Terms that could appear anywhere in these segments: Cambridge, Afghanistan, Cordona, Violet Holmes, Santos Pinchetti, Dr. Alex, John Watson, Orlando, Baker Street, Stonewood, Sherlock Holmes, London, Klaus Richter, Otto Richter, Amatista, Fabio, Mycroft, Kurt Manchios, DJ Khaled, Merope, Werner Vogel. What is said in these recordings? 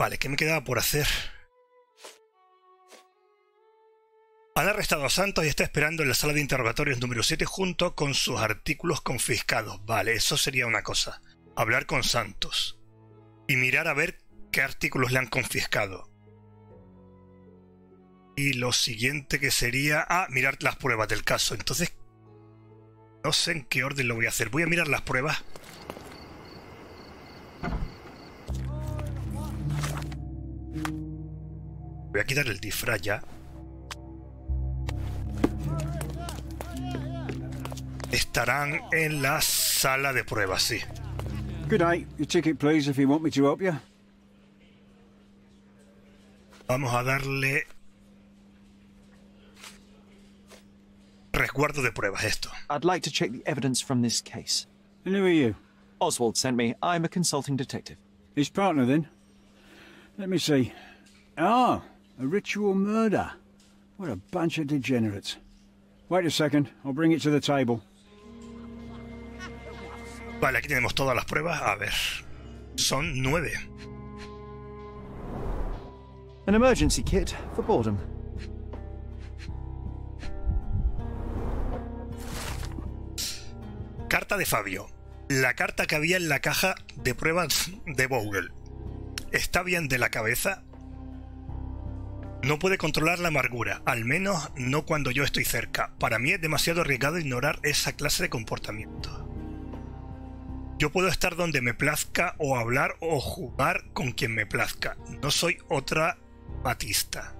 Vale, ¿qué me quedaba por hacer? Han arrestado a Santos y está esperando en la sala de interrogatorios número 7 junto con sus artículos confiscados. Vale, eso sería una cosa. Hablar con Santos. Y mirar a ver qué artículos le han confiscado. Y lo siguiente que sería... Ah, mirar las pruebas del caso. Entonces... No sé en qué orden lo voy a hacer. Voy a mirar las pruebas. Voy a quitar el disfraz ya. Estarán en la sala de pruebas, sí. Good night. Your ticket, please, if you want me to help you. Vamos a darle resguardo de pruebas. Esto. I'd like to check the evidence from this case. And who are you? Oswald sent me. I'm a consulting detective. His partner, then? Let me see. Ah, a ritual murder. What a bunch of degenerates. Wait a second. I'll bring it to the table. Vale, aquí tenemos todas las pruebas. A ver, son 9. An emergency kit for boredom. Carta de Fabio. La carta que había en la caja de pruebas de Vogel. Está bien de la cabeza. No puede controlar la amargura, al menos no cuando yo estoy cerca. Para mí es demasiado arriesgado ignorar esa clase de comportamiento. Yo puedo estar donde me plazca o hablar o jugar con quien me plazca. No soy otra Amatista.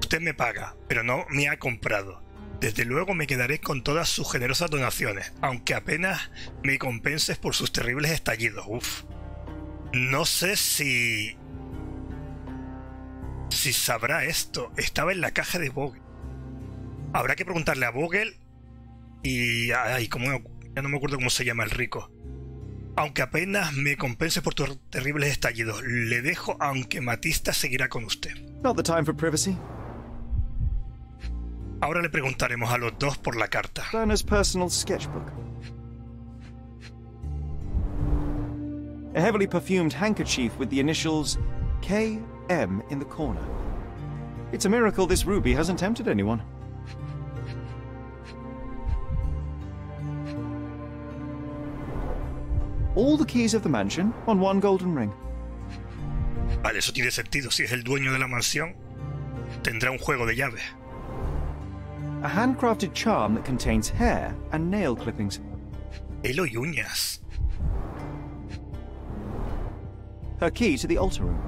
Usted me paga, pero no me ha comprado. Desde luego me quedaré con todas sus generosas donaciones, aunque apenas me compenses por sus terribles estallidos. Uf. No sé si sabrá esto. Estaba en la caja de Vogel. Habrá que preguntarle a Vogel y... Ay, ya no me acuerdo cómo se llama el rico. Aunque apenas me compense por tus terribles estallidos, le dejo, aunque Amatista seguirá con usted. Not the time for privacy. Ahora le preguntaremos a los dos por la carta. Werner's personal sketchbook. A heavily perfumed handkerchief with the initials KM in the corner. It's a miracle this ruby hasn't tempted anyone. All the keys of the mansion on one golden ring. Vale, eso tiene sentido. Si es el dueño de la mansión, tendrá un juego de llaves. A handcrafted charm that contains hair and nail clippings. Pelo y uñas. Her key to the altar room.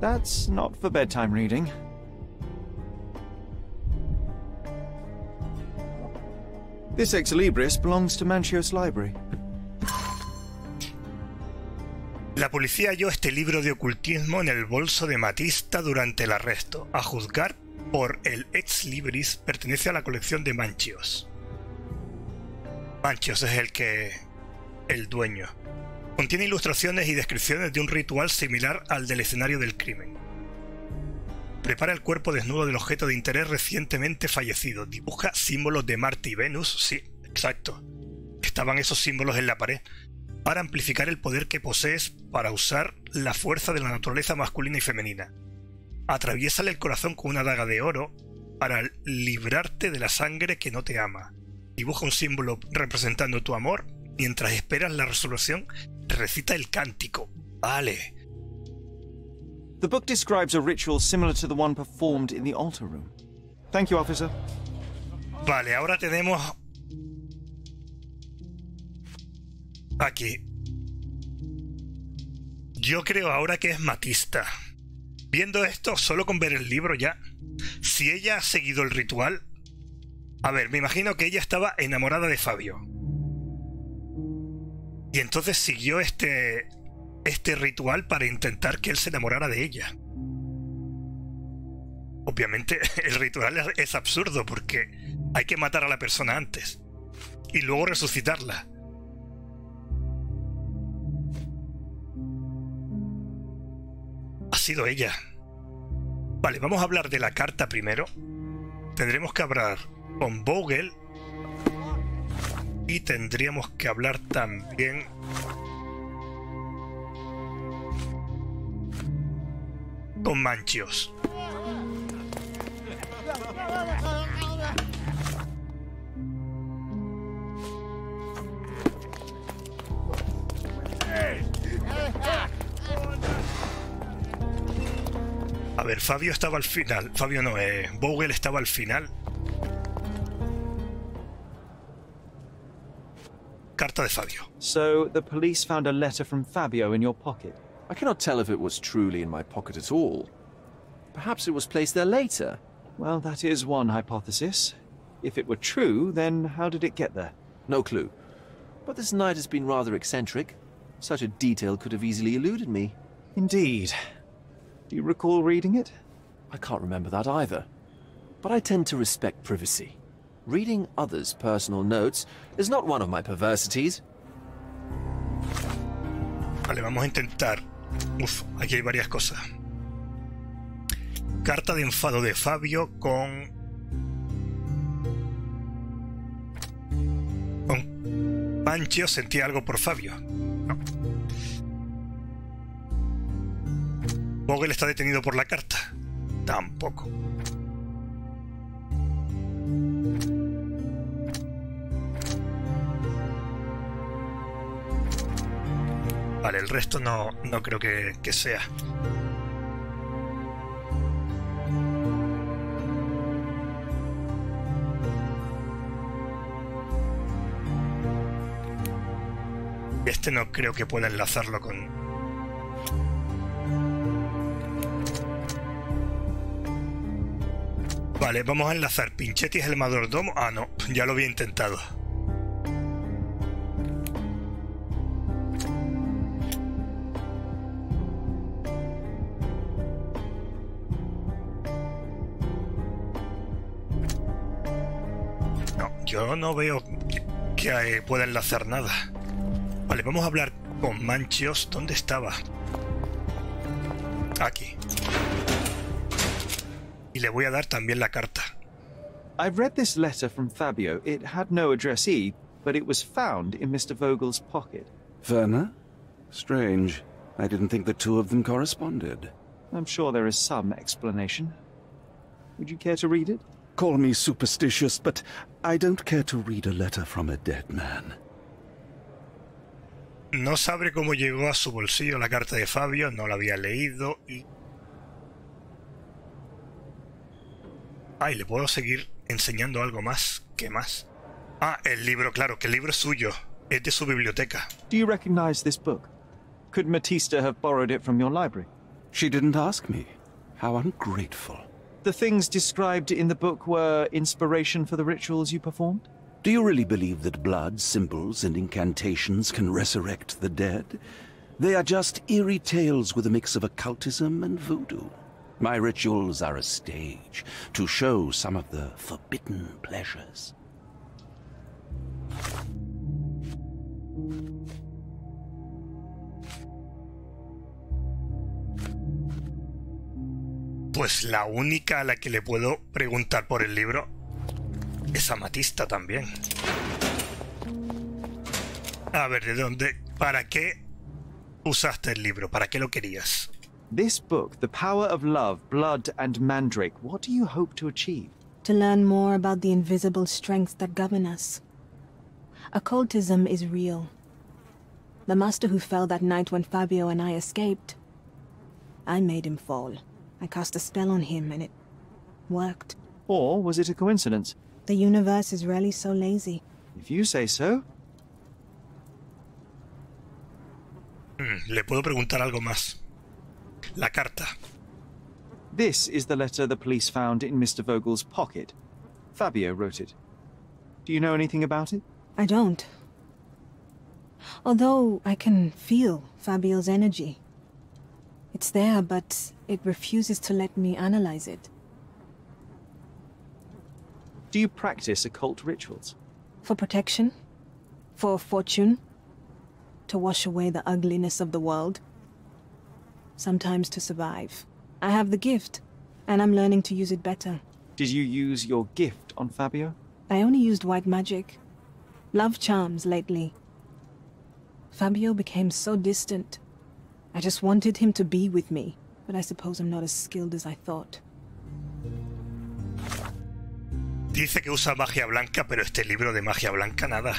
That's not for bedtime reading. This ex libris belongs to Manchios' library. La policía halló este libro de ocultismo en el bolso de Amatista durante el arresto. A juzgar por el ex libris, pertenece a la colección de Manchios. Manchios es el dueño. Contiene ilustraciones y descripciones de un ritual similar al del escenario del crimen. Prepara el cuerpo desnudo del objeto de interés recientemente fallecido. Dibuja símbolos de Marte y Venus. Sí, exacto. Estaban esos símbolos en la pared. Para amplificar el poder que posees para usar la fuerza de la naturaleza masculina y femenina. Atraviésale el corazón con una daga de oro para librarte de la sangre que no te ama. Dibuja un símbolo representando tu amor. Mientras esperas la resolución, recita el cántico. Vale. The book describes a ritual similar to the one performed in the altar room. Thank you, officer. Vale, ahora tenemos aquí. Yo creo ahora que es Amatista. Viendo esto, solo con ver el libro ya. Si ella ha seguido el ritual. A ver, me imagino que ella estaba enamorada de Fabio. Y entonces siguió este ritual para intentar que él se enamorara de ella. Obviamente el ritual es absurdo porque hay que matar a la persona antes y luego resucitarla. Ha sido ella. Vale, vamos a hablar de la carta primero. Tendremos que hablar con Vogel Y tendríamos que hablar también con Manchios. A ver, Fabio estaba al final. Fabio no, Vogel estaba al final. Carta de Fabio. So the police found a letter from Fabio in your pocket. I cannot tell if it was truly in my pocket at all. Perhaps it was placed there later. Well, that is one hypothesis. If it were true, then how did it get there? No clue. But this night has been rather eccentric. Such a detail could have easily eluded me. Indeed. Do you recall reading it? I can't remember that either. But I tend to respect privacy. Reading others' personal notes is not one of my perversities. Vale, vamos a intentar. Uf, aquí hay varias cosas. Carta de enfado de Fabio con Pancho. Sentía algo por Fabio. No. Vogel está detenido por la carta. Tampoco. Vale, el resto no creo que sea. Este no creo que pueda enlazarlo con... Vale, vamos a enlazar. Pinchetti es el mayordomo. Ah, no, ya lo había intentado. Yo no veo que pueda enlazar nada. Vale, vamos a hablar con Manchios. ¿Dónde estaba? Aquí. Y le voy a dar también la carta. I've read this letter from Fabio. It had no addressee, but it was found in Mr. Vogel's pocket. Werner? Strange. I didn't think the two of them corresponded. I'm sure there is some explanation. Would you care to read it? Call me superstitious, but I don't care to read a letter from a dead man. No sabe cómo llegó a su bolsillo la carta de Fabio, no la había leído y... Ay, ¿le puedo seguir enseñando algo más? ¿Qué más? Ah, el libro, claro, que el libro es suyo. Es de su biblioteca. Do you recognize this book? Could Amatista have borrowed it from your library? She didn't ask me. How ungrateful. The things described in the book were inspiration for the rituals you performed? Do you really believe that blood, symbols, and incantations can resurrect the dead? They are just eerie tales with a mix of occultism and voodoo. My rituals are a stage to show some of the forbidden pleasures. Pues la única a la que le puedo preguntar por el libro es Amatista también. A ver, ¿de dónde? ¿Para qué usaste el libro? ¿Para qué lo querías? This book, The Power of Love, Blood and Mandrake. What do you hope to achieve? To learn more about the invisible strengths that govern us. Occultism is real. The master who fell that night when Fabio and I escaped, I made him fall. I cast a spell on him, and it worked. Or was it a coincidence? The universe is rarely so lazy. If you say so. Le puedo preguntar algo más. La carta. This is the letter the police found in Mr. Vogel's pocket. Fabio wrote it. Do you know anything about it? I don't. Although I can feel Fabio's energy. It's there, but it refuses to let me analyze it. Do you practice occult rituals? For protection? For fortune? To wash away the ugliness of the world? Sometimes to survive. I have the gift, and I'm learning to use it better. Did you use your gift on Fabio? I only used white magic. love charms lately. Fabio became so distant. I just wanted him to be with me, but I suppose I'm not as skilled as I thought. Dice que usa magia blanca, pero este libro de magia blanca nada.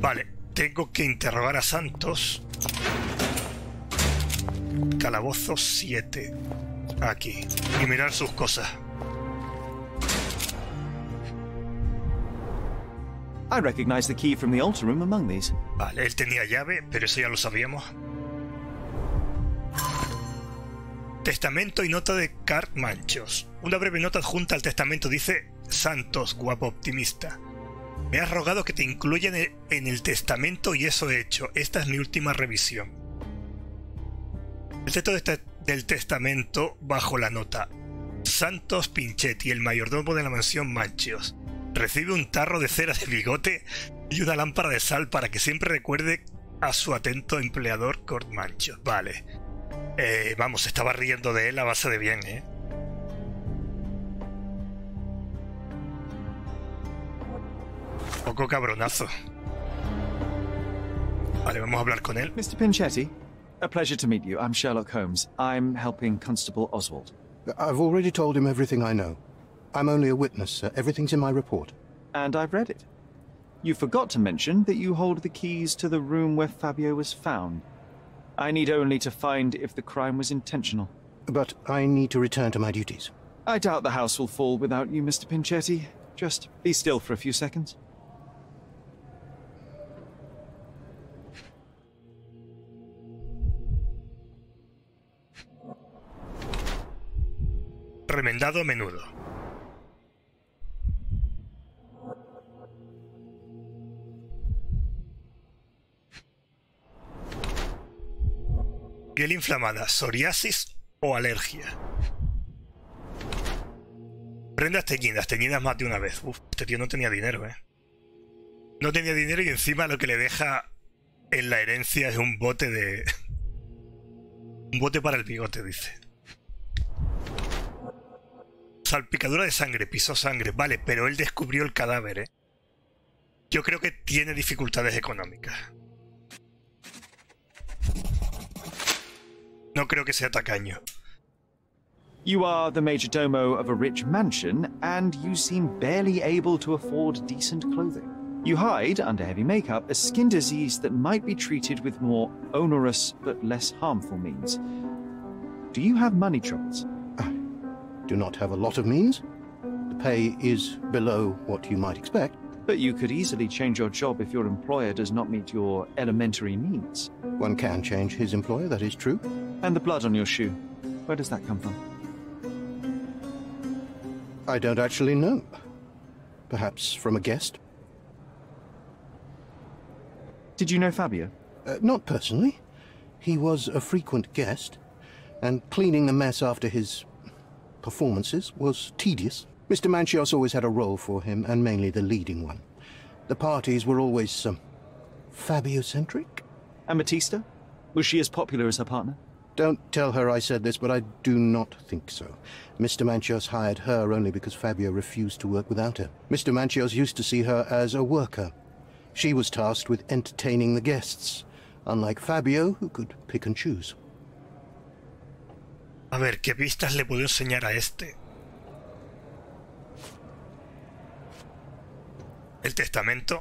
Vale, tengo que interrogar a Santos. Calabozo 7. Aquí. Y mirar sus cosas. I recognize the key from the altar room among these. Vale, él tenía llave, pero eso ya lo sabíamos. Testamento y nota de Kurt Manchios. Una breve nota adjunta al testamento dice: Santos, guapo optimista. Me has rogado que te incluyan en el testamento y eso he hecho. Esta es mi última revisión. El texto del testamento bajo la nota: Santos Pinchetti, el mayordomo de la mansión Manchios. Recibe un tarro de cera de bigote y una lámpara de sal para que siempre recuerde a su atento empleador Kurt Manchios. Vale. Vamos, estaba riendo de él a base de bien, ¿eh? Poco cabronazo. Vale, vamos a hablar con él. Mr. Pinchetti, a pleasure to meet you. I'm Sherlock Holmes. I'm helping Constable Oswald. I've already told him everything I know. I'm only a witness, sir. Everything's in my report. And I've read it. You forgot to mention that you hold the keys to the room where Fabio was found. I need only to find if the crime was intentional. But I need to return to my duties. I doubt the house will fall without you, Mr. Pinchetti. Just be still for a few seconds. Remendado a menudo. Piel inflamada, psoriasis o alergia. Prendas teñidas más de una vez. Uf, este tío no tenía dinero, ¿eh? No tenía dinero y encima lo que le deja en la herencia es un bote de... un bote para el bigote, dice. Salpicadura de sangre, pisó sangre. Vale, pero él descubrió el cadáver, ¿eh? Yo creo que tiene dificultades económicas. No creo que sea tacaño. You are the majordomo of a rich mansion, and you seem barely able to afford decent clothing. You hide, under heavy makeup, a skin disease that might be treated with more onerous but less harmful means. Do you have money troubles? I do not have a lot of means. The pay is below what you might expect. But you could easily change your job if your employer does not meet your elementary needs. One can change his employer, that is true. And the blood on your shoe, where does that come from? I don't actually know. Perhaps from a guest. Did you know Fabio? Not personally. He was a frequent guest, and cleaning the mess after his performances was tedious. Mr. Manchios always had a role for him, and mainly the leading one. The parties were always Fabio-centric. Amatista? Was she as popular as her partner? Don't tell her I said this, but I do not think so. Mr. Manchios hired her only because Fabio refused to work without her. Mr. Manchios used to see her as a worker. She was tasked with entertaining the guests, unlike Fabio, who could pick and choose. A ver, ¿qué pistas le puedo enseñar a este? El testamento.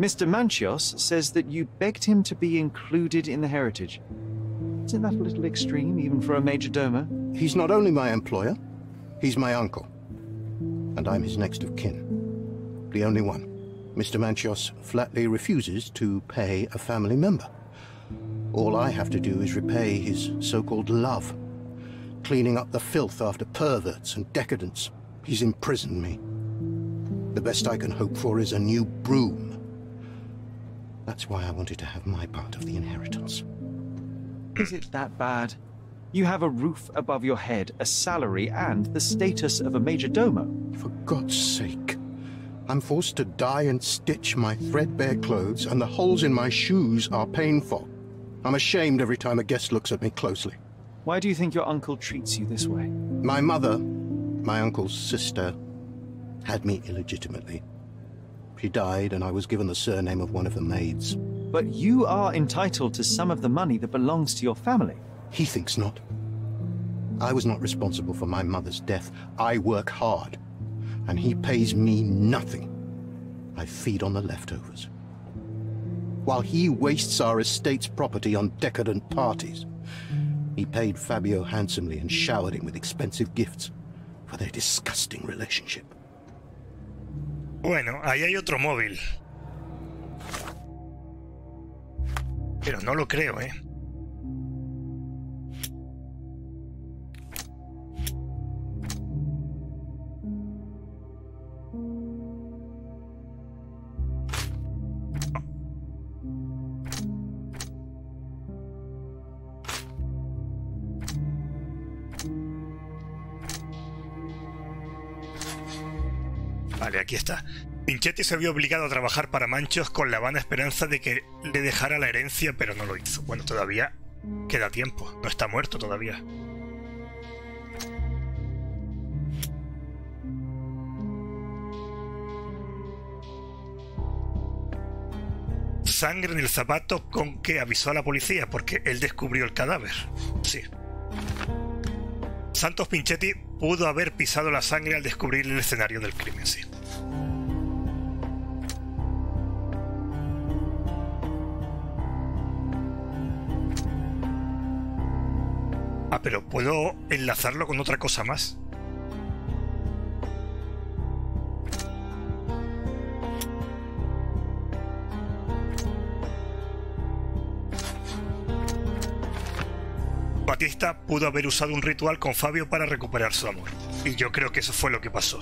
Mr. Manchios says that you begged him to be included in the heritage. Isn't that a little extreme, even for a majordomo? He's not only my employer, he's my uncle. And I'm his next of kin. The only one. Mr. Manchios flatly refuses to pay a family member. All I have to do is repay his so-called love. Cleaning up the filth after perverts and decadents. He's imprisoned me. The best I can hope for is a new broom. That's why I wanted to have my part of the inheritance. Is it that bad? You have a roof above your head, a salary, and the status of a majordomo. For God's sake. I'm forced to dye and stitch my threadbare clothes, and the holes in my shoes are painful. I'm ashamed every time a guest looks at me closely. Why do you think your uncle treats you this way? My mother, my uncle's sister, had me illegitimately. She died and I was given the surname of one of the maids. But you are entitled to some of the money that belongs to your family. He thinks not. I was not responsible for my mother's death. I work hard, and he pays me nothing. I feed on the leftovers. While he wastes our estate's property on decadent parties, he paid Fabio handsomely and showered him with expensive gifts for their disgusting relationship. Bueno, ahí hay otro móvil. Pero no lo creo, ¿eh? Vale, aquí está. Pinchetti se vio obligado a trabajar para Manchios con la vana esperanza de que le dejara la herencia, pero no lo hizo. Bueno, todavía queda tiempo. No está muerto todavía. Sangre en el zapato con que avisó a la policía, porque él descubrió el cadáver. Sí. Santos Pinchetti pudo haber pisado la sangre al descubrir el escenario del crimen, sí. Ah, pero ¿puedo enlazarlo con otra cosa más? Batista pudo haber usado un ritual con Fabio para recuperar su amor. Y yo creo que eso fue lo que pasó.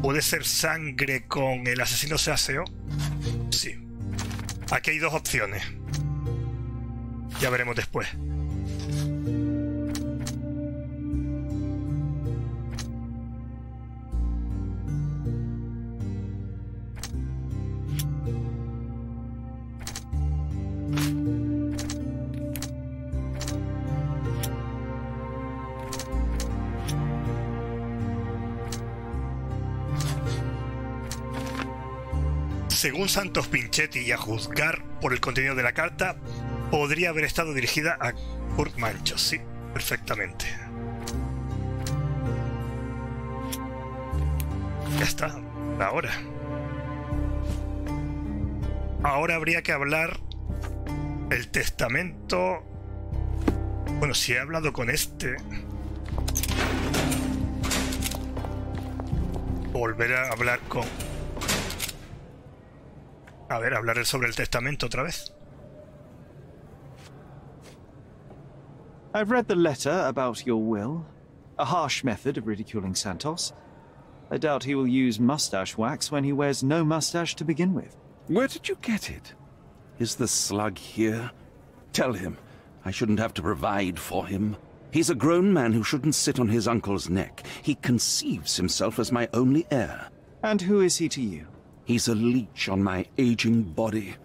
¿Puede ser sangre con el asesino se aseó? Sí. Aquí hay dos opciones. Ya veremos después. Según Santos Pinchetti y a juzgar por el contenido de la carta, podría haber estado dirigida a Kurt Manchios, sí, perfectamente. Ya está, ahora. Ahora habría que hablar el testamento. Bueno, si he hablado con este... Volver a hablar con... A ver, hablaré sobre el testamento otra vez. I've read the letter about your will. A harsh method of ridiculing Santos. I doubt he will use mustache wax when he wears no mustache to begin with. Where did you get it? Is the slug here? Tell him I shouldn't have to provide for him. He's a grown man who shouldn't sit on his uncle's neck. He conceives himself as my only heir. And who is he to you? He's a leech on my aging body.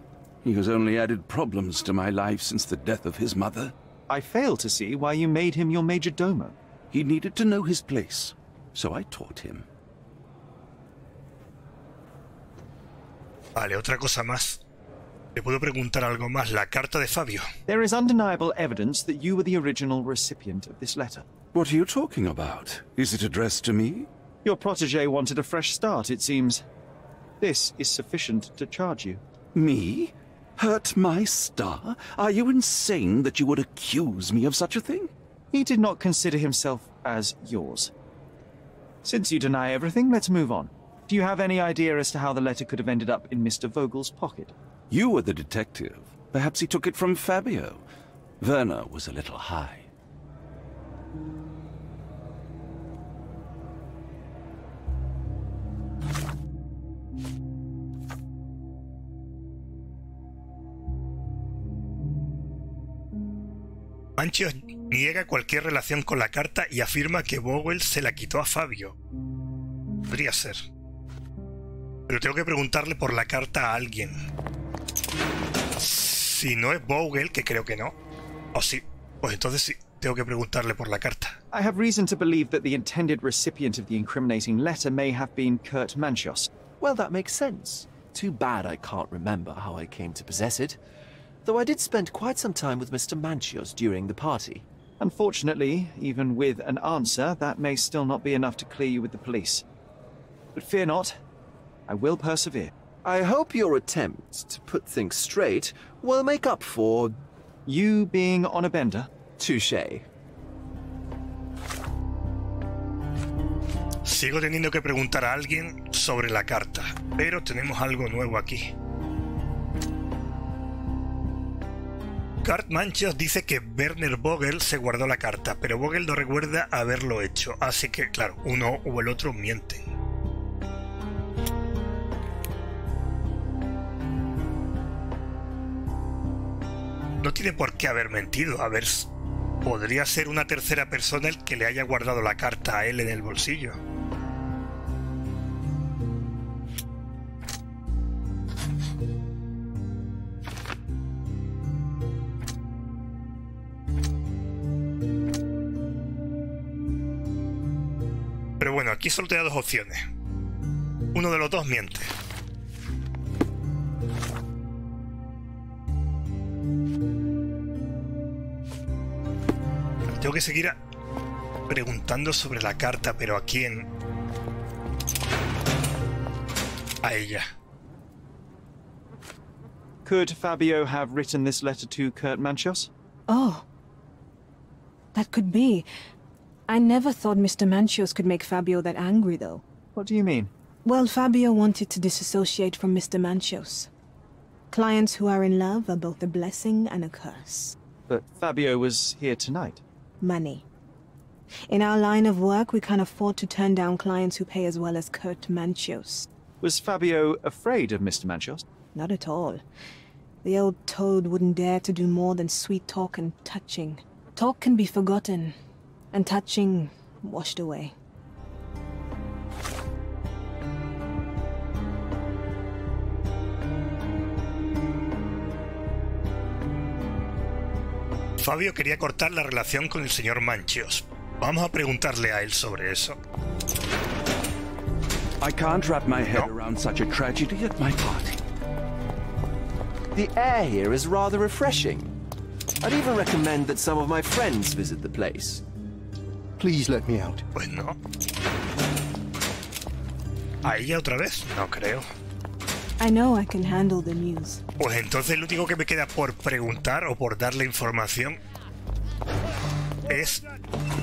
He has only added problems to my life since the death of his mother. I fail to see why you made him your majordomo. He needed to know his place, so I taught him. Vale, otra cosa más. Le puedo preguntar algo más. La carta de Fabio. There is undeniable evidence that you were the original recipient of this letter. What are you talking about? Is it addressed to me? Your protege wanted a fresh start, it seems. This is sufficient to charge you. Me? Hurt my star? Are you insane that you would accuse me of such a thing? He did not consider himself as yours. Since you deny everything, let's move on. Do you have any idea as to how the letter could have ended up in Mr. Vogel's pocket? You were the detective. Perhaps he took it from Fabio. Werner was a little high. Manchios niega cualquier relación con la carta y afirma que Vogel se la quitó a Fabio. Podría ser. Pero tengo que preguntarle por la carta a alguien. Si no es Vogel, que creo que no. O sí. Pues entonces sí. Tengo que preguntarle por la carta. I have reason to believe that the intended recipient of the incriminating letter may have been Kurt Manchios. Well, that makes sense. Too bad I can't remember how I came to possess it. Though I did spend quite some time with Mr. Manchios during the party. Unfortunately, even with an answer, that may still not be enough to clear you with the police. But fear not, I will persevere. I hope your attempt to put things straight will make up for you being on a bender. Touché. Sigo teniendo que preguntar a alguien sobre la carta, pero tenemos algo nuevo aquí. Kurt Manchios dice que Werner Vogel se guardó la carta, pero Vogel no recuerda haberlo hecho, así que, claro, uno o el otro mienten. No tiene por qué haber mentido, a ver, podría ser una tercera persona el que le haya guardado la carta a él en el bolsillo. Pero bueno, aquí solo te da dos opciones. Uno de los dos miente. Tengo que seguir preguntando sobre la carta, pero ¿a quién? A ella. Could Fabio have written this letter to Kurt Manchios? Oh, that could be. I never thought Mr. Manchios could make Fabio that angry, though. What do you mean? Well, Fabio wanted to disassociate from Mr. Manchios. Clients who are in love are both a blessing and a curse. But Fabio was here tonight. Money. In our line of work, we can't afford to turn down clients who pay as well as Kurt Manchios. Was Fabio afraid of Mr. Manchios? Not at all. The old toad wouldn't dare to do more than sweet talk and touching. Talk can be forgotten, and touching washed away. Fabio quería cortar la relación con el señor Manchios. Vamos a preguntarle a él sobre eso. I can't wrap my head around such a tragedy at my party. The air here is rather refreshing. I'd even recommend that some of my friends visit the place. Please let me out. Pues no. ¿A ella otra vez? No creo. I know I can handle the news. Pues entonces lo único que me queda por preguntar o por darle información es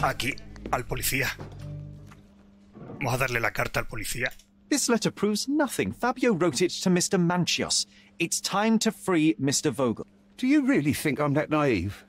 aquí, al policía. Vamos a darle la carta al policía. This letter proves nothing. Fabio wrote it to Mr. Manchios. It's time to free Mr. Vogel. Do you really think I'm that naive?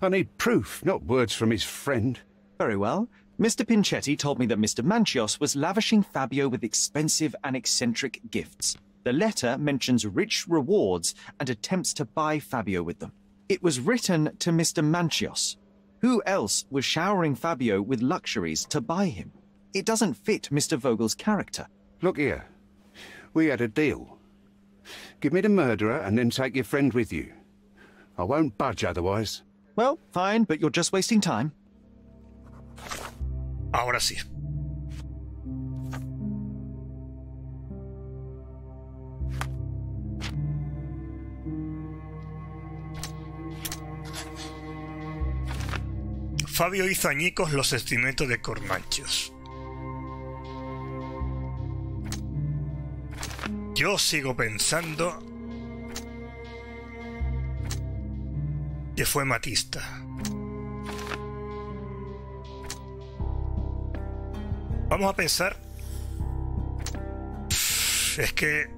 I need proof, not words from his friend. Very well. Mr. Pinchetti told me that Mr. Manchios was lavishing Fabio with expensive and eccentric gifts. The letter mentions rich rewards and attempts to buy Fabio with them. It was written to Mr. Manchios. Who else was showering Fabio with luxuries to buy him? It doesn't fit Mr. Vogel's character. Look here. We had a deal. Give me the murderer and then take your friend with you. I won't budge otherwise. Well, fine, but you're just wasting time. Ahora sí. Fabio hizo añicos los sentimientos de Kurt Manchios. Yo sigo pensando que fue Amatista. Vamos a pensar. Es que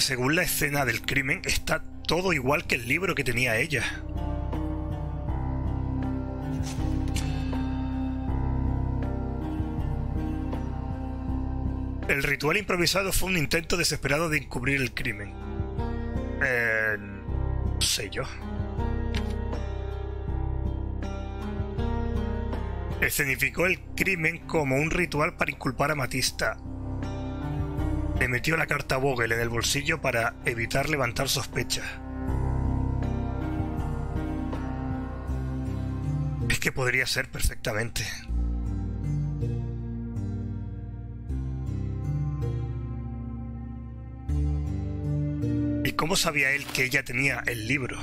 según la escena del crimen está todo igual que el libro que tenía ella. El ritual improvisado fue un intento desesperado de encubrir el crimen. No sé yo. escenificó el crimen como un ritual para inculpar a Amatista. Le metió la carta a Vogel en el bolsillo para evitar levantar sospechas. Es que podría ser perfectamente. ¿Y cómo sabía él que ella tenía el libro?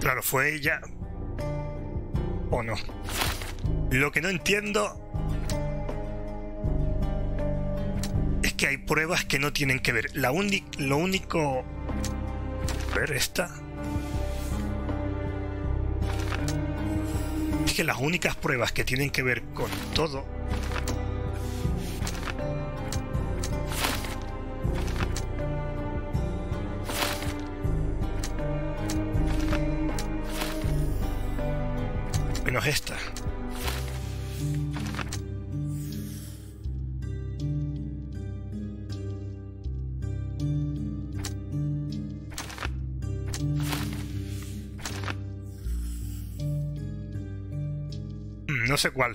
Claro, fue ella o no. Lo que no entiendo es que hay pruebas que no tienen que ver. Lo único... A ver, esta. Es que las únicas pruebas que tienen que ver con todo menos esta. No sé cuál.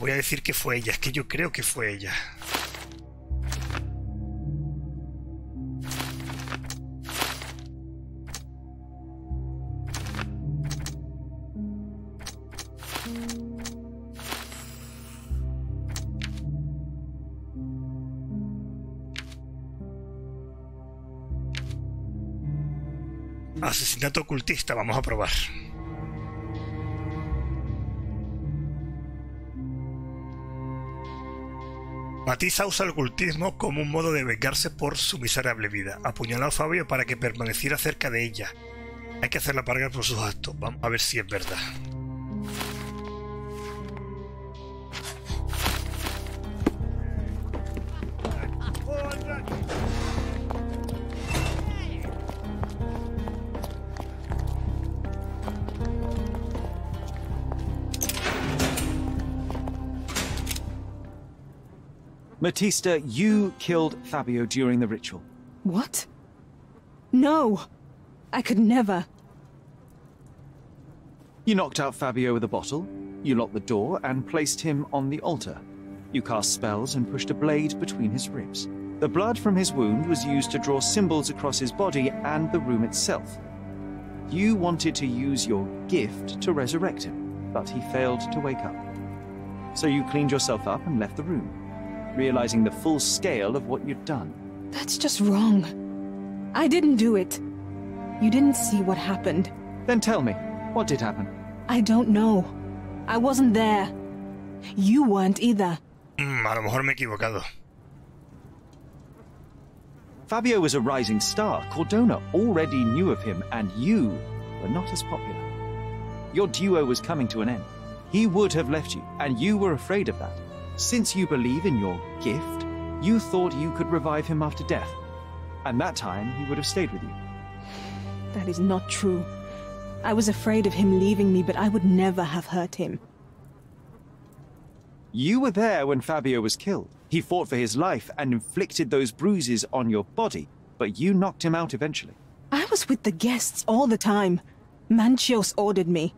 Voy a decir que fue ella, es que yo creo que fue ella. Asesinato ocultista, vamos a probar. Amatista usa el ocultismo como un modo de vengarse por su miserable vida. Apuñaló a Fabio para que permaneciera cerca de ella. Hay que hacerla pagar por sus actos. Vamos a ver si es verdad. Amatista, you killed Fabio during the ritual. What? No! I could never. You knocked out Fabio with a bottle, you locked the door and placed him on the altar. You cast spells and pushed a blade between his ribs. The blood from his wound was used to draw symbols across his body and the room itself. You wanted to use your gift to resurrect him, but he failed to wake up. So you cleaned yourself up and left the room, realizing the full scale of what you'd done. That's just wrong. I didn't do it. You didn't see what happened. Then tell me, what did happen? I don't know. I wasn't there. You weren't either. A lo mejor me he equivocado. Fabio was a rising star. Cordona already knew of him, and you were not as popular. Your duo was coming to an end. He would have left you, and you were afraid of that. Since you believe in your gift, you thought you could revive him after death, and that time he would have stayed with you. That is not true. I was afraid of him leaving me, but I would never have hurt him. You were there when Fabio was killed. He fought for his life and inflicted those bruises on your body, But you knocked him out eventually. I was with the guests all the time. Manchios ordered me.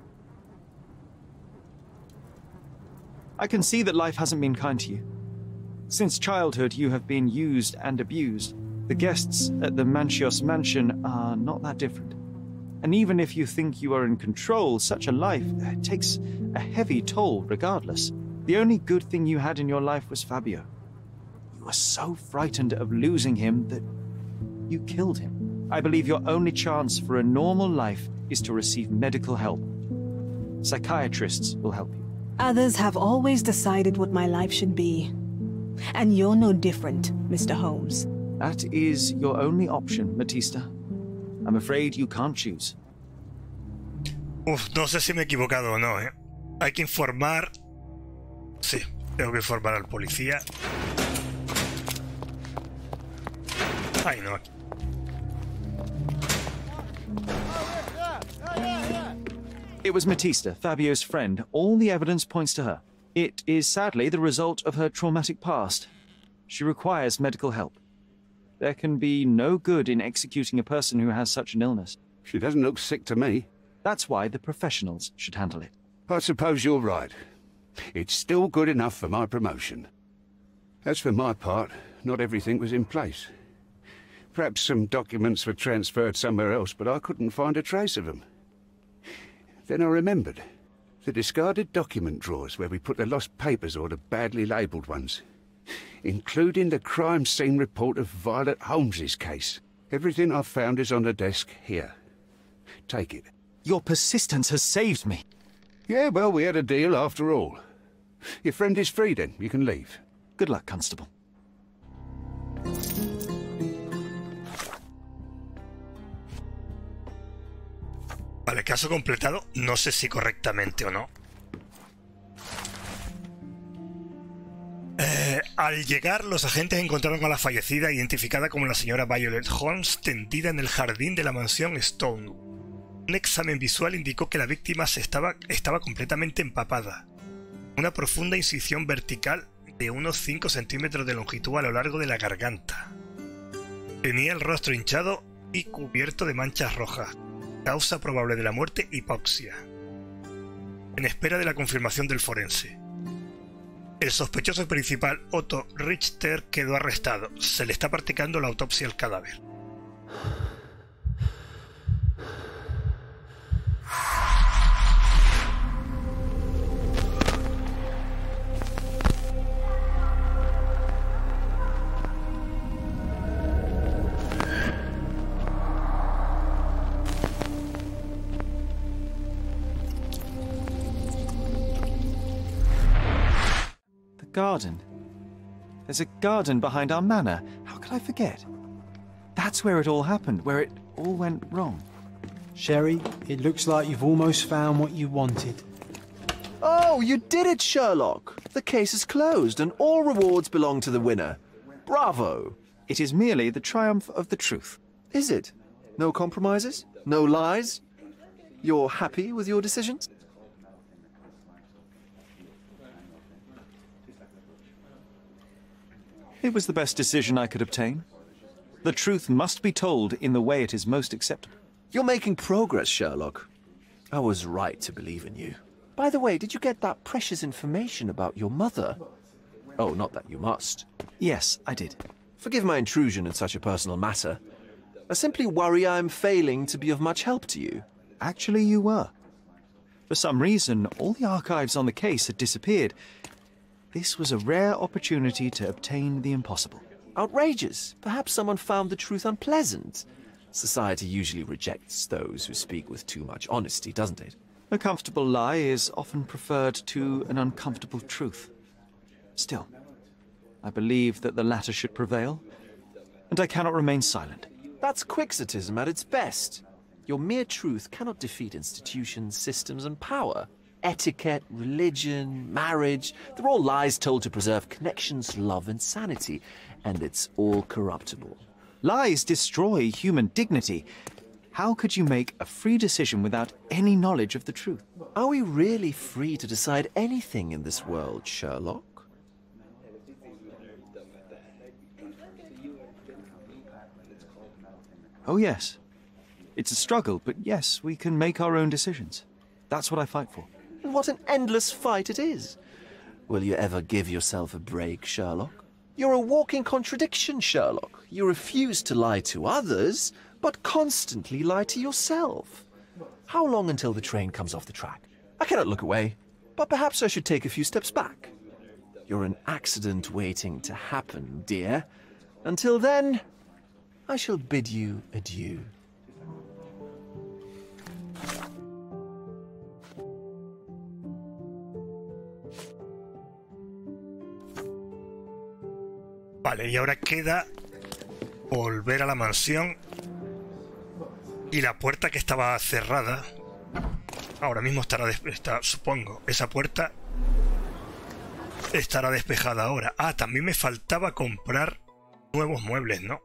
I can see that life hasn't been kind to you. Since childhood, you have been used and abused. The guests at the Manchios mansion are not that different. And even if you think you are in control, such a life takes a heavy toll regardless. The only good thing you had in your life was Fabio. You were so frightened of losing him that you killed him. I believe your only chance for a normal life is to receive medical help. Psychiatrists will help you. Others have always decided what my life should be. And you're no different, Mr. Holmes. That is your only option, Amatista. I'm afraid you can't choose. Uf, no sé si me he equivocado o no, ¿eh? Hay que informar... Sí, tengo que informar al policía. Ay, no. It was Amatista, Fabio's friend. All the evidence points to her. It is sadly the result of her traumatic past. She requires medical help. There can be no good in executing a person who has such an illness. She doesn't look sick to me. That's why the professionals should handle it. I suppose you're right. It's still good enough for my promotion. As for my part, not everything was in place. Perhaps some documents were transferred somewhere else, but I couldn't find a trace of them. Then I remembered the discarded document drawers where we put the lost papers or the badly labelled ones, including the crime scene report of Violet Holmes's case. Everything I've found is on the desk here. Take it. Your persistence has saved me. Yeah, well, we had a deal after all. Your friend is free then. You can leave. Good luck, Constable. Vale, caso completado. No sé si correctamente o no. Al llegar, los agentes encontraron a la fallecida, identificada como la señora Violet Holmes, tendida en el jardín de la mansión Stonewood. Un examen visual indicó que la víctima estaba completamente empapada. Una profunda incisión vertical de unos 5 centímetros de longitud a lo largo de la garganta. Tenía el rostro hinchado y cubierto de manchas rojas. Causa probable de la muerte, hipoxia. En espera de la confirmación del forense. El sospechoso principal, Otto Richter, quedó arrestado. Se le está practicando la autopsia al cadáver. Garden. There's a garden behind our manor. How could I forget? That's where it all happened, where it all went wrong. Sherry, it looks like you've almost found what you wanted. Oh, you did it, Sherlock! The case is closed and all rewards belong to the winner. Bravo! It is merely the triumph of the truth. Is it? No compromises? No lies? You're happy with your decisions? It was the best decision I could obtain. The truth must be told in the way it is most acceptable. You're making progress, Sherlock. I was right to believe in you. By the way, did you get that precious information about your mother? Oh, not that you must. Yes, I did. Forgive my intrusion in such a personal matter. I simply worry I'm failing to be of much help to you. Actually, you were. For some reason, all the archives on the case had disappeared. This was a rare opportunity to obtain the impossible. Outrageous. Perhaps someone found the truth unpleasant. Society usually rejects those who speak with too much honesty, doesn't it? A comfortable lie is often preferred to an uncomfortable truth. Still, I believe that the latter should prevail, and I cannot remain silent. That's quixotism at its best. Your mere truth cannot defeat institutions, systems, and power. Etiquette, religion, marriage, they're all lies told to preserve connections, love and sanity, and it's all corruptible. Lies destroy human dignity. How could you make a free decision without any knowledge of the truth? Are we really free to decide anything in this world, Sherlock? Oh, yes. It's a struggle, but yes, we can make our own decisions. That's what I fight for. And what an endless fight it is. Will you ever give yourself a break, Sherlock? You're a walking contradiction, Sherlock. You refuse to lie to others, but constantly lie to yourself. How long until the train comes off the track? I cannot look away, but perhaps I should take a few steps back. You're an accident waiting to happen, dear. Until then, I shall bid you adieu. Vale, y ahora queda volver a la mansión y la puerta que estaba cerrada. Ahora mismo estará despejada, supongo. Esa puerta estará despejada ahora. Ah, también me faltaba comprar nuevos muebles, ¿no?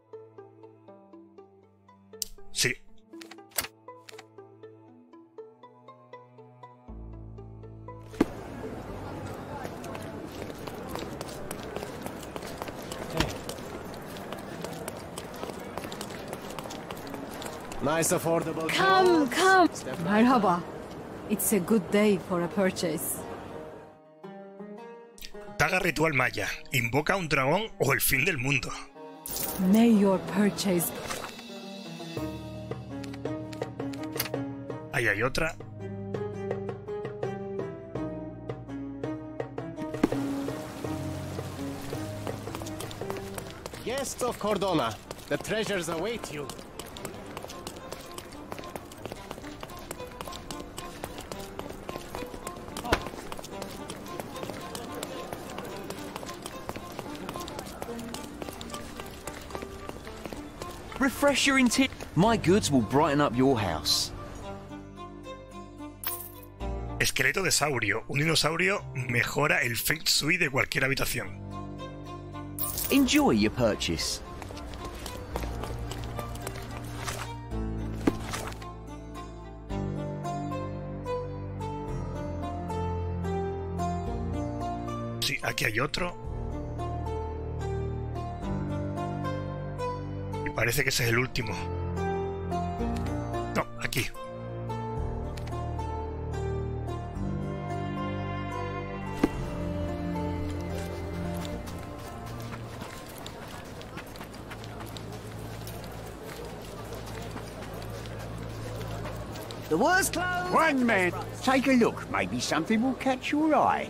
Sí. Nice affordable. Come. Merhaba. It's a good day for a purchase. Daga ritual maya. Invoca un dragón o el fin del mundo. May your purchase. Ahí hay otra. Guests of Cordona, the treasures await you. Refresh your interior. My goods will brighten up your house. Esqueleto de saurio. Un dinosaurio mejora el feng shui de cualquier habitación. Enjoy your purchase. Sí, aquí hay otro. Parece que ese es el último. No, aquí. The words closed. One man. Take a look. Maybe something will catch your eye.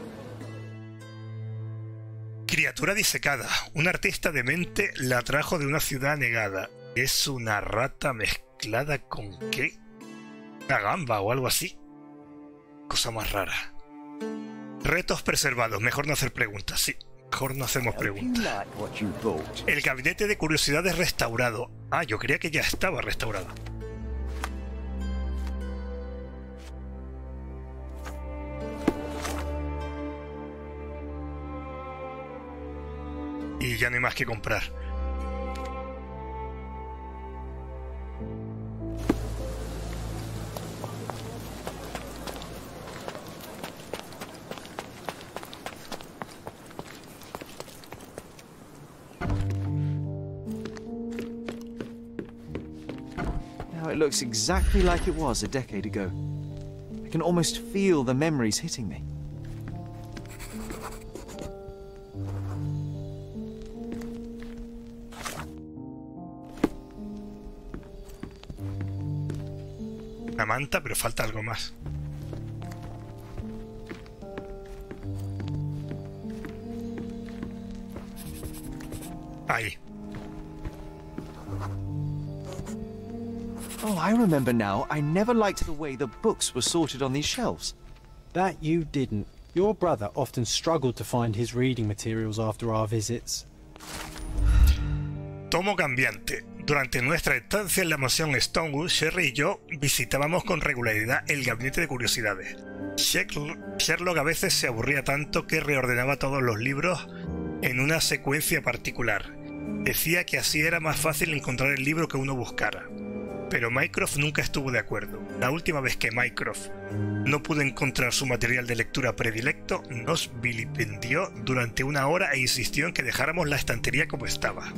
Criatura disecada. Un artista demente la trajo de una ciudad negada. ¿Es una rata mezclada con qué? Una gamba o algo así. Cosa más rara. Retos preservados. Mejor no hacer preguntas. Sí, mejor no hacemos preguntas. El gabinete de curiosidades restaurado. Ah, yo creía que ya estaba restaurado. Y ya no hay más que comprar. Now it looks exactly like it was a decade ago. I can almost feel the memories hitting me. Manta, pero falta algo más. Ahí. Oh, I remember now. I never liked the way the books were sorted on these shelves. That you didn't. Your brother often struggled to find his reading materials after our visits. Tomo cambiante. Durante nuestra estancia en la mansión Stonewood, Sherry y yo visitábamos con regularidad el gabinete de curiosidades. Sherlock a veces se aburría tanto que reordenaba todos los libros en una secuencia particular. Decía que así era más fácil encontrar el libro que uno buscara. Pero Mycroft nunca estuvo de acuerdo. La última vez que Mycroft no pudo encontrar su material de lectura predilecto, nos vilipendió durante una hora e insistió en que dejáramos la estantería como estaba.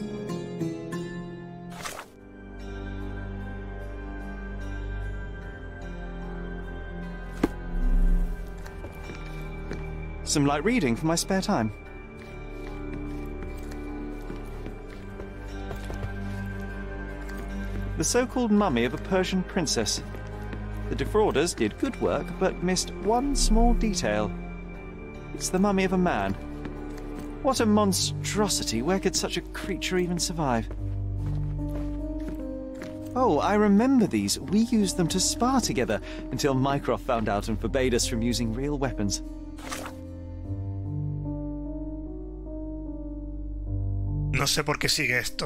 some light reading for my spare time. The so-called mummy of a Persian princess. The defrauders did good work, but missed one small detail. It's the mummy of a man. What a monstrosity! Where could such a creature even survive? Oh, I remember these. We used them to spar together, until Mycroft found out and forbade us from using real weapons. No sé por qué sigue esto.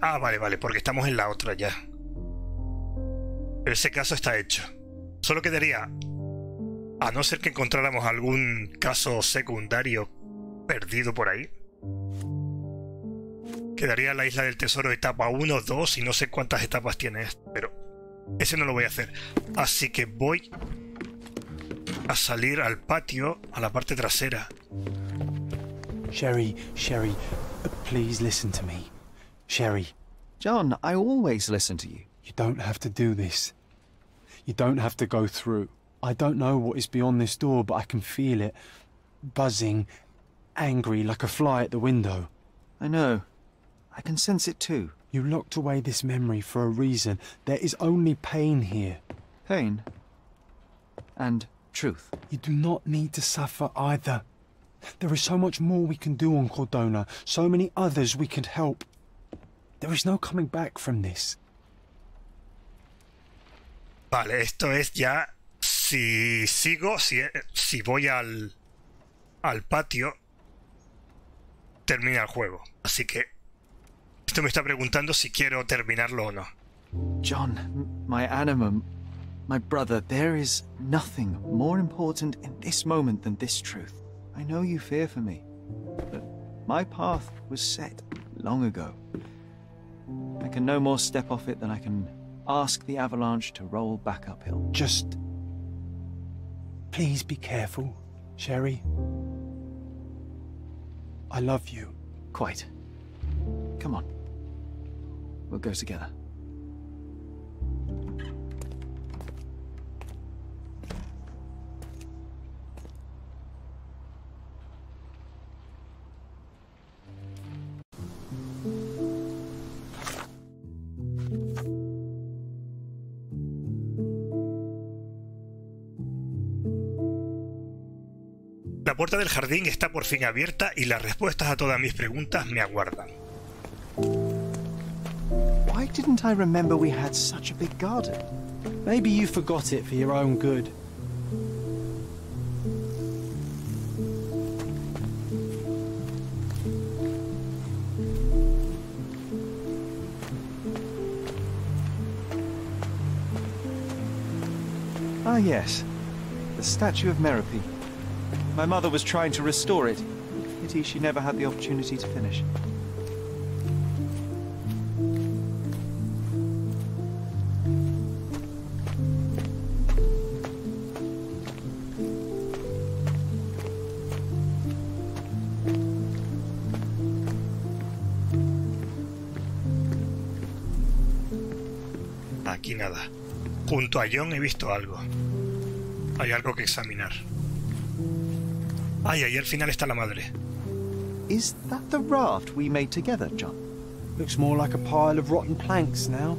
Ah, vale, vale, porque estamos en la otra ya. Ese caso está hecho. Solo quedaría, a no ser que encontráramos algún caso secundario perdido por ahí, quedaría la Isla del Tesoro etapa 1, 2 y no sé cuántas etapas tiene esto, pero ese no lo voy a hacer. Así que voy a salir al patio, a la parte trasera. Sherry, Sherry, please listen to me. Sherry. John, I always listen to you. You don't have to do this. You don't have to go through. I don't know what is beyond this door, but I can feel it. Buzzing, angry, like a fly at the window. I know. I can sense it too. You locked away this memory for a reason. There is only pain here. Pain? And truth. You do not need to suffer either. There is so much more we can do on Cordona, so many others we could help. There is no coming back from this. Vale, esto es ya... Si sigo, si voy al patio, termina el juego. Así que esto me está preguntando si quiero terminarlo o no. John, my animum, my brother, there is nothing more important in this moment than this truth. I know you fear for me, but my path was set long ago. I can no more step off it than I can ask the avalanche to roll back uphill. Just... please be careful, Sherry. I love you. Quite. Come on. We'll go together. La puerta del jardín está por fin abierta y las respuestas a todas mis preguntas me aguardan. Why didn't I remember we had such a big garden? Maybe you forgot it for your own good. Ah, yes. The statue of Merope. My mother was trying to restore it. Pity she never had the opportunity to finish. Aquí nada. Junto a John he visto algo. Hay algo que examinar. Ay, ahí al final está la madre. Is that the raft we made together, John? Looks more like a pile of rotten planks now.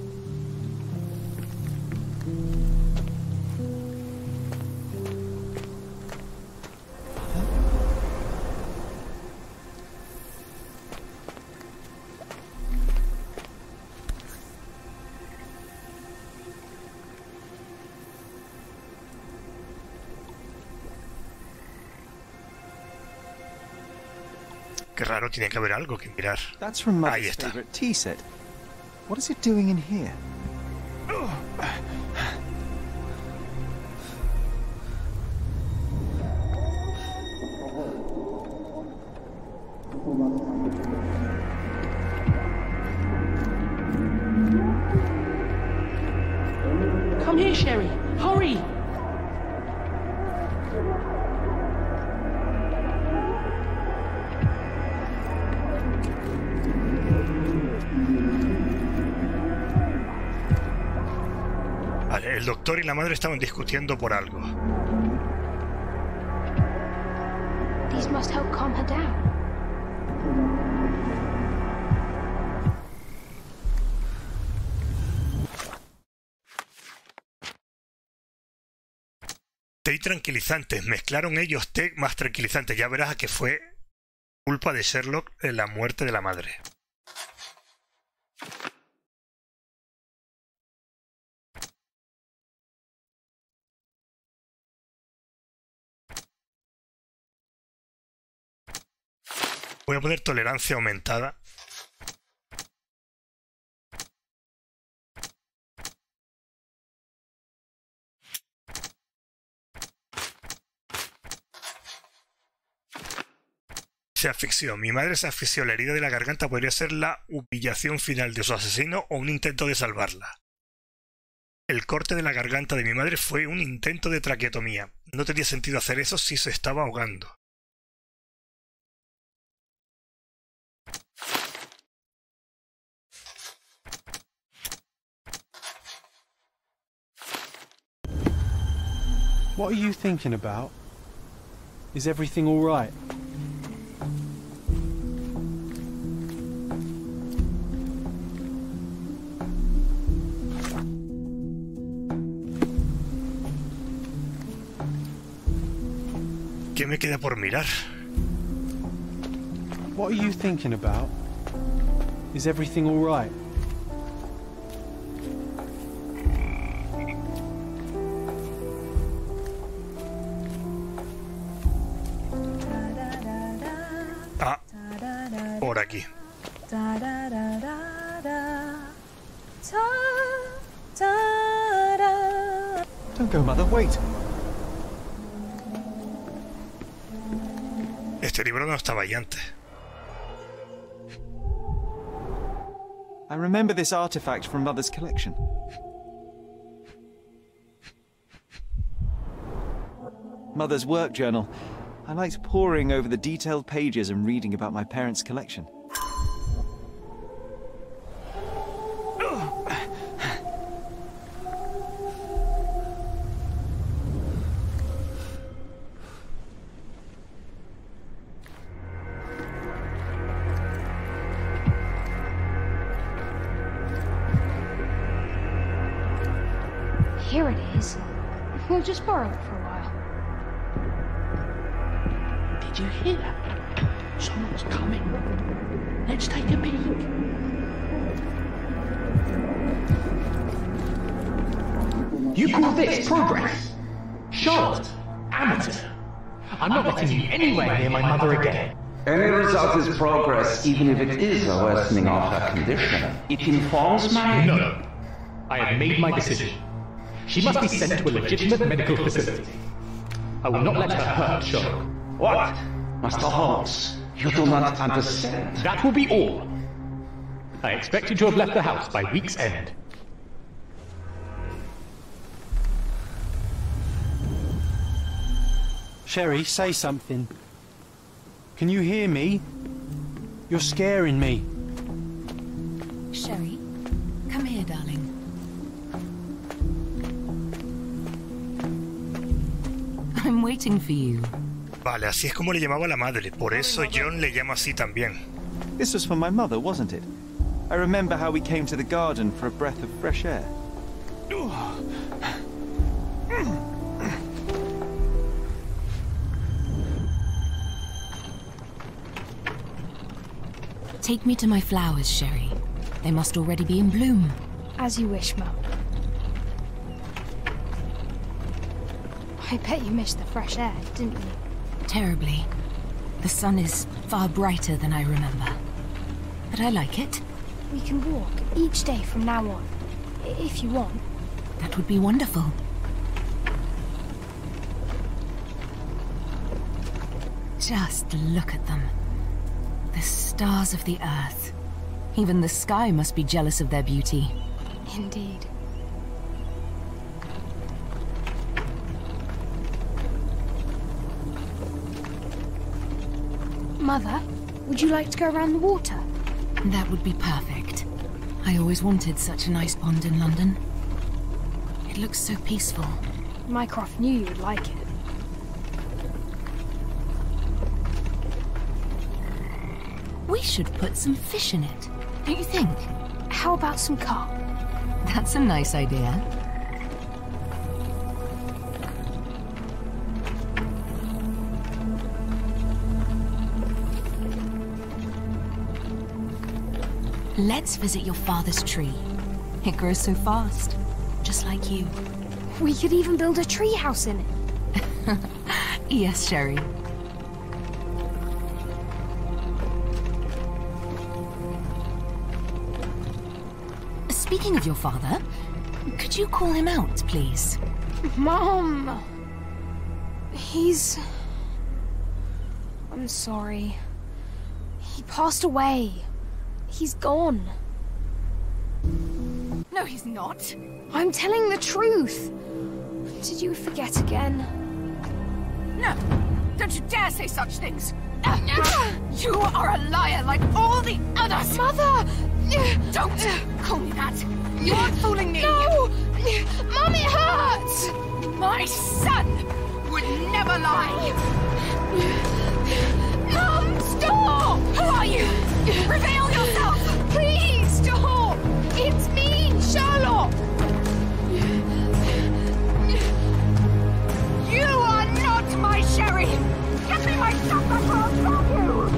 Raro, tiene que haber algo que mirar. That's from my favorite tea set. What is it doing in here? Come here, Sherry. Hurry! El doctor y la madre estaban discutiendo por algo. These must help calm her down. Té y tranquilizantes. Mezclaron ellos té más tranquilizantes. Ya verás a que fue culpa de Sherlock la muerte de la madre. Voy a poner tolerancia aumentada. Se asfixió. Mi madre se asfixió. La herida de la garganta podría ser la humillación final de su asesino o un intento de salvarla. El corte de la garganta de mi madre fue un intento de traqueotomía. No tenía sentido hacer eso si se estaba ahogando. What are you thinking about? Is everything all right? ¿Qué me queda por mirar? What are you thinking about? Is everything all right? Aquí. Don't go, mother. Wait. Este libro no estaba ahí antes. I remember this artifact from mother's collection. Mother's work journal. I liked poring over the detailed pages and reading about my parents' collection. Here it is. We'll just borrow it for a while. Did you hear that? Someone's coming. Let's take a peek. You call this progress? Charlotte, amateur. I'm not letting you anywhere near my mother again. Any result is progress, even if it is a worsening of her condition. It informs my... No. I have made my decision. She must be sent to a legitimate medical facility. I will not let her hurt Sherlock. What? Master Holmes, you do not understand. That will be all. I expected to have left the house by week's end. Sherry, say something. Can you hear me? You're scaring me. Sherry, come here, darling. I'm waiting for you. Vale, así es como le llamaba la madre. Por eso John le llama así también. This was for my mother, wasn't it? I remember how we came to the garden for a breath of fresh air. Take me to my flowers, Sherry. They must already be in bloom. As you wish, Mum. I bet you missed the fresh air, didn't you? Terribly. The sun is far brighter than I remember. But I like it. We can walk each day from now on, if you want. That would be wonderful. Just look at them. The stars of the earth. Even the sky must be jealous of their beauty. Indeed. Mother, would you like to go around the water? That would be perfect. I always wanted such a nice pond in London. It looks so peaceful. Mycroft knew you would like it. We should put some fish in it, don't you think? How about some carp? That's a nice idea. Let's visit your father's tree. It grows so fast, just like you. We could even build a tree house in it. Yes, Sherry. Speaking of your father, could you call him out, please? Mom! I'm sorry. He passed away. He's gone. No, he's not. I'm telling the truth. Did you forget again? No! Don't you dare say such things! You are a liar like all the others! Mother! Don't call me that! You aren't fooling me! No! Mum, it hurts! My son would never lie! Mum, stop! Who are you? Reveal yourself! Please, stop! It's me, Sherlock! You are not my Sherry! Get me my stuff before I'll stop you!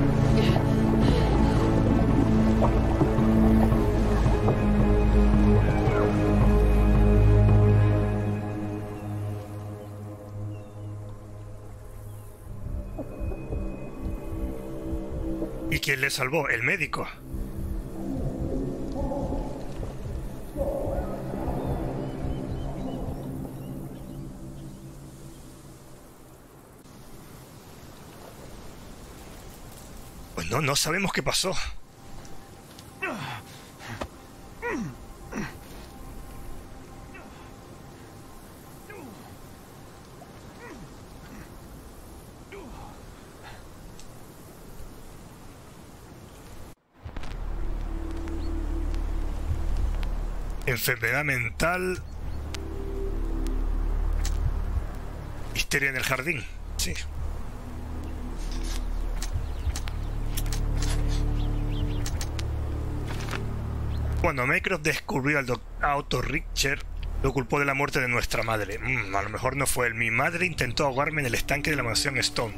¿Y quién le salvó? El médico. Pues no sabemos qué pasó. Enfermedad mental. Histeria en el jardín. Sí. Cuando Mycroft descubrió al Otto Richter, lo culpó de la muerte de nuestra madre. A lo mejor no fue él. Mi madre intentó ahogarme en el estanque de la mansión Stone.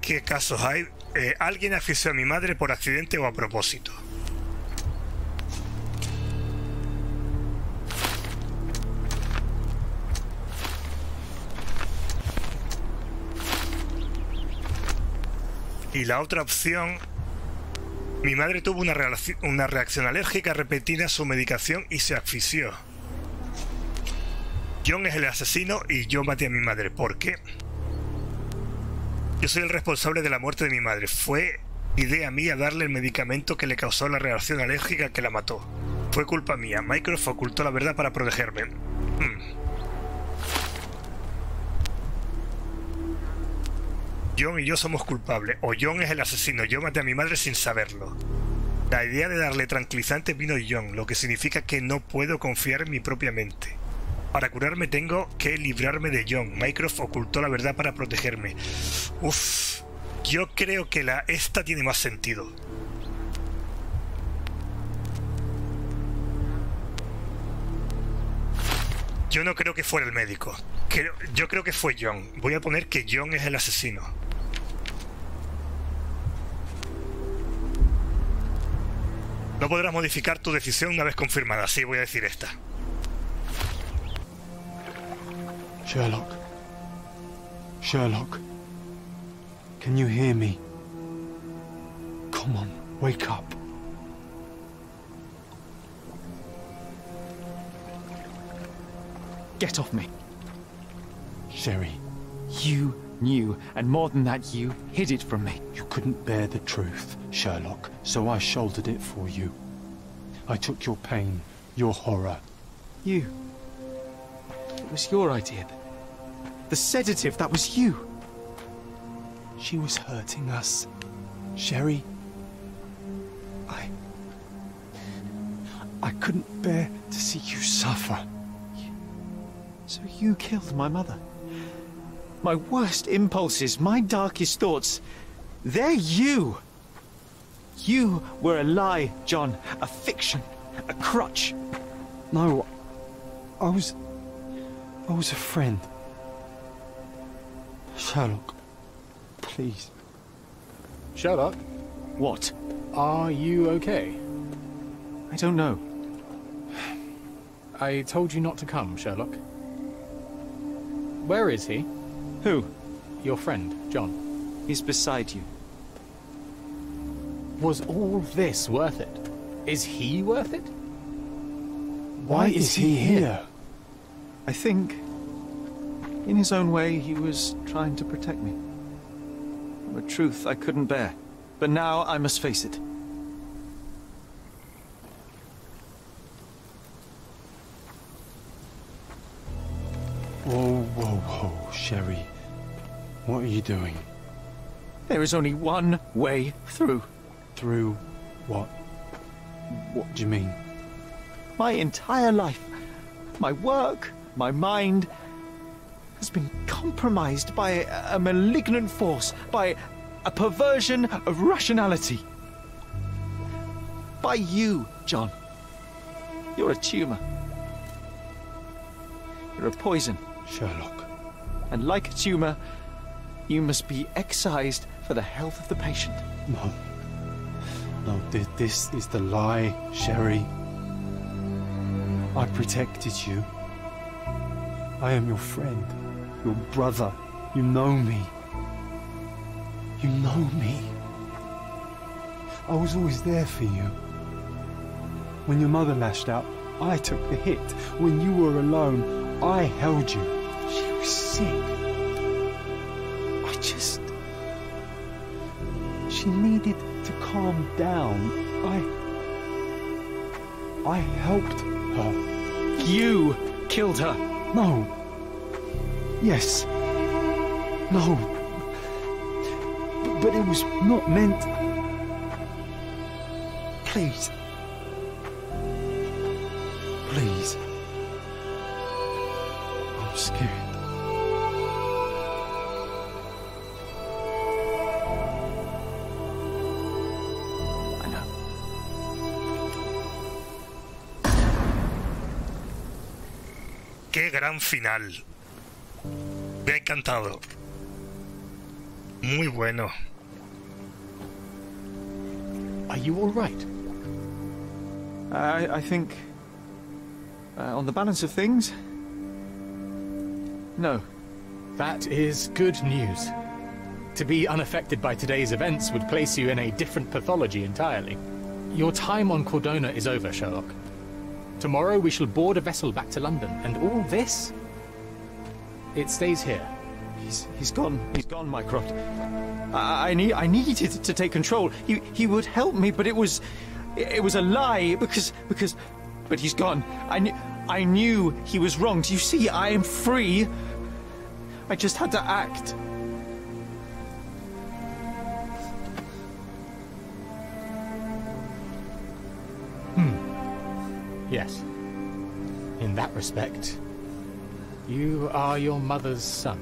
¿Qué casos hay? Alguien asfixió a mi madre por accidente o a propósito. Y la otra opción... Mi madre tuvo una reacción alérgica repetida a su medicación y se asfixió. John es el asesino y yo maté a mi madre. ¿Por qué? Yo soy el responsable de la muerte de mi madre. Fue idea mía darle el medicamento que le causó la reacción alérgica que la mató. Fue culpa mía. Mycroft ocultó la verdad para protegerme. John y yo somos culpables. O John es el asesino. Yo maté a mi madre sin saberlo. La idea de darle tranquilizante vino John, lo que significa que no puedo confiar en mi propia mente. Para curarme tengo que librarme de John. Mycroft ocultó la verdad para protegerme. Uff, yo creo que esta tiene más sentido. Yo no creo que fuera el médico. Yo creo que fue John. Voy a poner que John es el asesino. No podrás modificar tu decisión una vez confirmada. Sí, voy a decir esta. Sherlock. Sherlock. Can you hear me? Come on, wake up. Get off me. Sherry. You knew, and more than that, you hid it from me. You couldn't bear the truth, Sherlock, so I shouldered it for you. I took your pain, your horror. It was your idea. The sedative, that was you. She was hurting us. Sherry, I couldn't bear to see you suffer. So you killed my mother. My worst impulses, my darkest thoughts, they're you. You were a lie, John, a fiction, a crutch. No, I was a friend. Sherlock, please. Sherlock? What? Are you okay? I don't know. I told you not to come, Sherlock. Where is he? Who? Your friend, John. He's beside you. Was all this worth it? Is he worth it? Why is he here? I think, in his own way, he was trying to protect me. A truth I couldn't bear. But now I must face it. Whoa, whoa, whoa, Sherry. What are you doing? There is only one way through. Through what? What do you mean? My entire life, my work, my mind, has been compromised by a malignant force, by a perversion of rationality. By you, John. You're a tumor. You're a poison. Sherlock. And like a tumor, you must be excised for the health of the patient. No. No, this is the lie, Sherry. I protected you. I am your friend, your brother. You know me. You know me. I was always there for you. When your mother lashed out, I took the hit. When you were alone, I held you. She was sick. She needed to calm down. I helped her. You killed her. No. Yes. No. But it was not meant. Please. Please. I'm scared. ¡Qué gran final! Me ha encantado. Muy bueno. Are you all right? I think, on the balance of things, no. That is good news. To be unaffected by today's events would place you in a different pathology entirely. Your time on Cordona is over, Sherlock. Tomorrow we shall board a vessel back to London, and all this? It stays here. He's gone. He's gone, Mycroft. I needed to take control. He would help me, but it was a lie because he's gone. I knew he was wronged. You see, I am free. I just had to act. Yes. In that respect, you are your mother's son.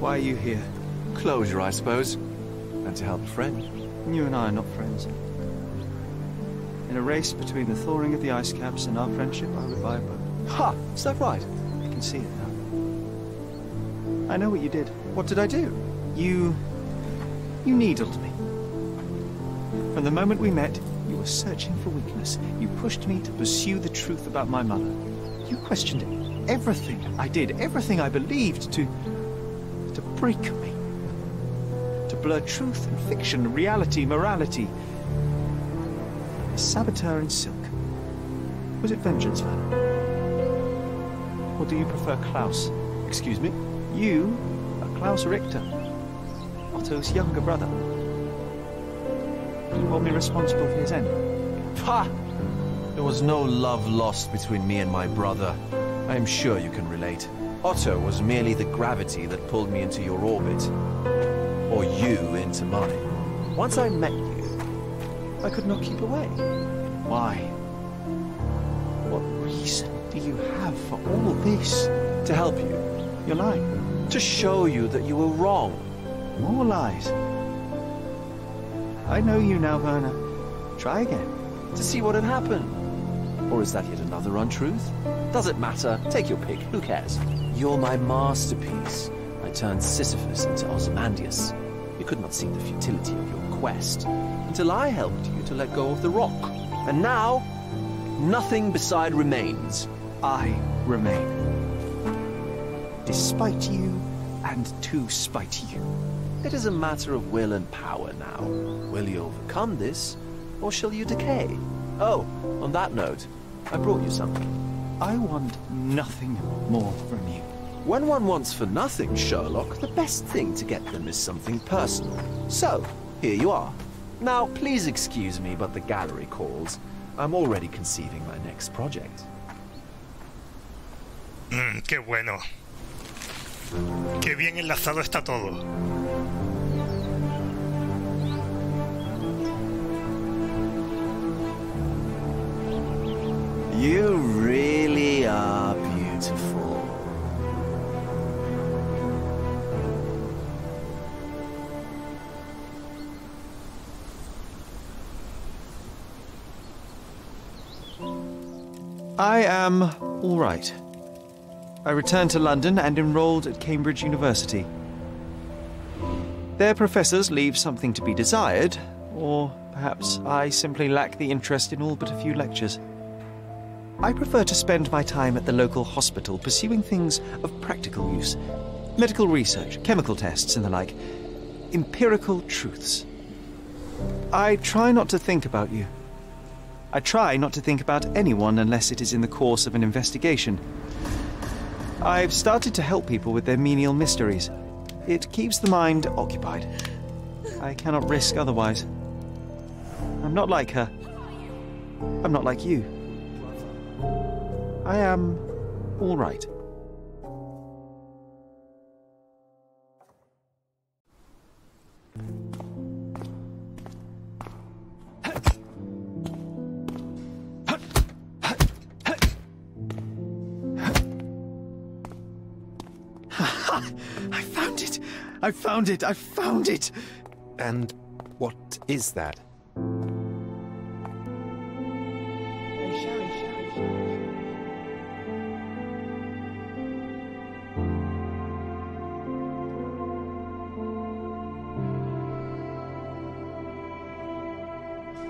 Why are you here? Closure, I suppose. And to help a friend. You and I are not friends. In a race between the thawing of the ice caps and our friendship, I would buy both. Ha! Is that right? I can see it now. I know what you did. What did I do? You needled me. From the moment we met, you were searching for weakness. You pushed me to pursue the truth about my mother. You questioned everything I did, everything I believed, to break me. To blur truth and fiction, reality, morality. A saboteur in silk. Was it vengeance, Werner? Or do you prefer Klaus? Excuse me? You are Klaus Richter, Otto's younger brother. Do you hold me responsible for his end? Ha! There was no love lost between me and my brother. I am sure you can relate. Otto was merely the gravity that pulled me into your orbit. Or you into mine. Once I met you, I could not keep away. Why? Reason do you have for all this? To help you. You're lying. To show you that you were wrong. More lies. I know you now, Werner. Try again. To see what had happened. Or is that yet another untruth? Does it matter? Take your pick. Who cares? You're my masterpiece. I turned Sisyphus into Ozymandias. You could not see the futility of your quest until I helped you to let go of the rock. And now, nothing beside remains. I remain. Despite you, and to spite you. It is a matter of will and power now. Will you overcome this, or shall you decay? Oh, on that note, I brought you something. I want nothing more from you. When one wants for nothing, Sherlock, the best thing to get them is something personal. So, here you are. Now, please excuse me, but the gallery calls. I'm already conceiving my next project. Qué bueno. Qué bien enlazado está todo. You really are beautiful. I am all right. I returned to London and enrolled at Cambridge University. Their professors leave something to be desired, or perhaps I simply lack the interest in all but a few lectures. I prefer to spend my time at the local hospital pursuing things of practical use. Medical research, chemical tests and the like. Empirical truths. I try not to think about you. I try not to think about anyone unless it is in the course of an investigation. I've started to help people with their menial mysteries. It keeps the mind occupied. I cannot risk otherwise. I'm not like her. I'm not like you. I am all right. I found it! I found it! And what is that?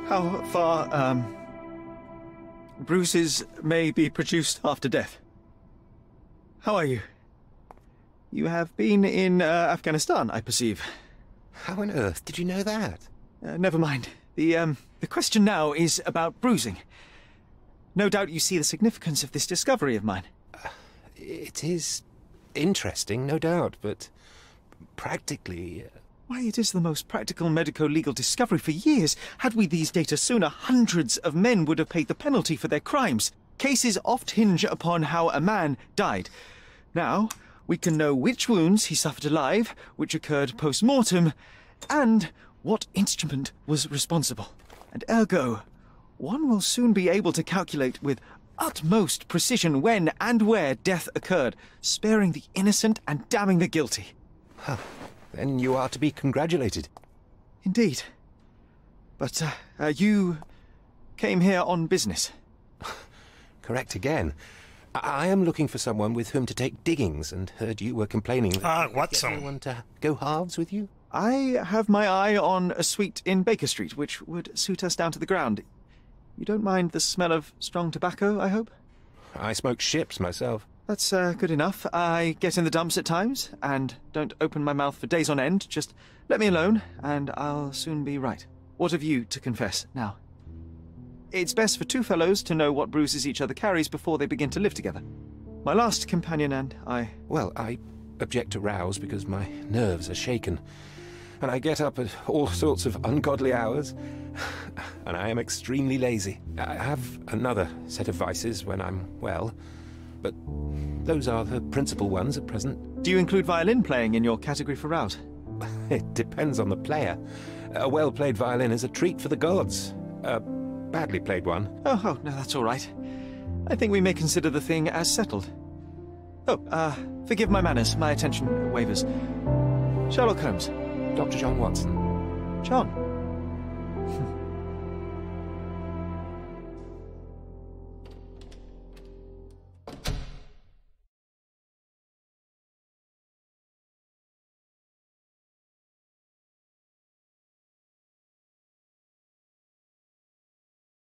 How far, bruises may be produced after death. How are you? You have been in Afghanistan, I perceive. How on earth did you know that? Never mind. The question now is about bruising. No doubt you see the significance of this discovery of mine. It is interesting, no doubt, but practically... Why, it is the most practical medico-legal discovery for years. Had we these data sooner, hundreds of men would have paid the penalty for their crimes. Cases oft hinge upon how a man died. Now... we can know which wounds he suffered alive, which occurred post-mortem, and what instrument was responsible. And ergo, one will soon be able to calculate with utmost precision when and where death occurred, sparing the innocent and damning the guilty. Huh. Then you are to be congratulated. Indeed. But you came here on business. Correct again. I am looking for someone with whom to take diggings, and heard you were complaining that Watson. Get anyone to go halves with you? I have my eye on a suite in Baker Street, which would suit us down to the ground. You don't mind the smell of strong tobacco, I hope? I smoke ships myself. That's good enough. I get in the dumps at times, and don't open my mouth for days on end. Just let me alone, and I'll soon be right. What have you to confess now? It's best for two fellows to know what bruises each other carries before they begin to live together. My last companion and I... Well, I object to rows because my nerves are shaken, and I get up at all sorts of ungodly hours, and I am extremely lazy. I have another set of vices when I'm well, but those are the principal ones at present. Do you include violin playing in your category for rows? It depends on the player. A well-played violin is a treat for the gods. Badly played one. Oh, no, that's all right. I think we may consider the thing as settled. Forgive my manners, my attention wavers. Sherlock Holmes. Dr. John Watson. John?